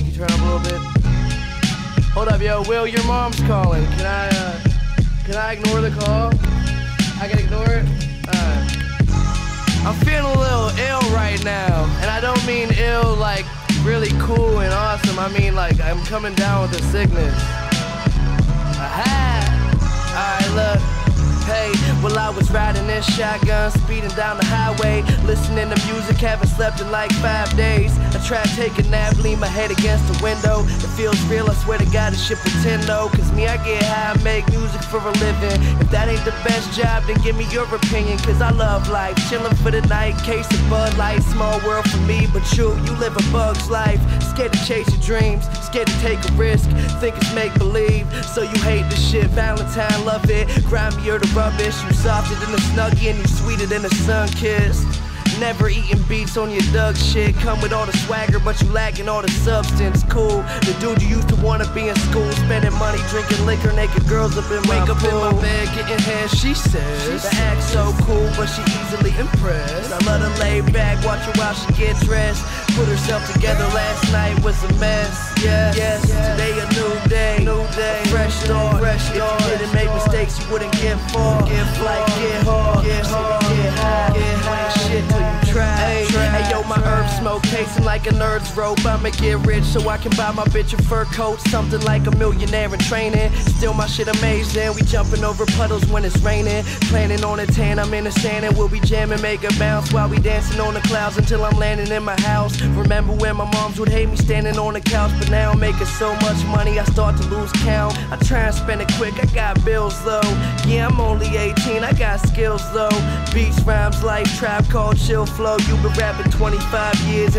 you can turn up a little bit? Hold up, yo, Will, your mom's calling. Can I ignore the call? I can ignore it? I'm feeling a little ill right now, and I don't mean ill like really cool and awesome. I mean like I'm coming down with a sickness. Aha! All right, look. Hey, well I was riding this shotgun, speeding down the highway, listening to music, haven't slept in like 5 days. I tried to take a nap, lean my head against the window. It feels real, I swear to God this shit pretend though. Cause me, I get high, I make music for a living. If that ain't the best job, then give me your opinion. Cause I love life, chilling for the night, case of Bud Light. Small world for me, but you live a bug's life. Scared to chase your dreams, scared to take a risk. Think it's make-believe, so you hate this shit. Valentine, love it, grind me or the rubbish. You softer than a Snuggie and you sweeter than a sun kiss. Never eating beats on your Doug shit. Come with all the swagger but you lacking all the substance. Cool, the dude you used to want to be in school, spending money, drinking liquor, naked girls up in my pool. Wake up in my bed, getting head, she says. The act's so cool but she easily impressed. I let her lay back, watch her while she get dressed. Put herself together, last night was a mess. Yes, yes, today a new day, a fresh start. If you didn't make mistakes you wouldn't get far. Like get hard, get high, shit till you try. Hey yo, my herb smoke tasting like a nerd's rope. I'ma get rich so I can buy my bitch a fur coat, something like a millionaire in training. Still my shit amazing, we jumping over puddles when it's raining. Planning on a tan, I'm in the sand and we'll be jamming, make a bounce while we dancing on the clouds until I'm landing in my house. Remember when my moms would hate me standing on the couch, but now I'm making so much money I start to lose count. I try and spend it quick, I got bills though. Yeah, I'm only 18, I got skills though. Beats, rhymes, life, Tribe Called Chill Flow. You've been rapping 25 years and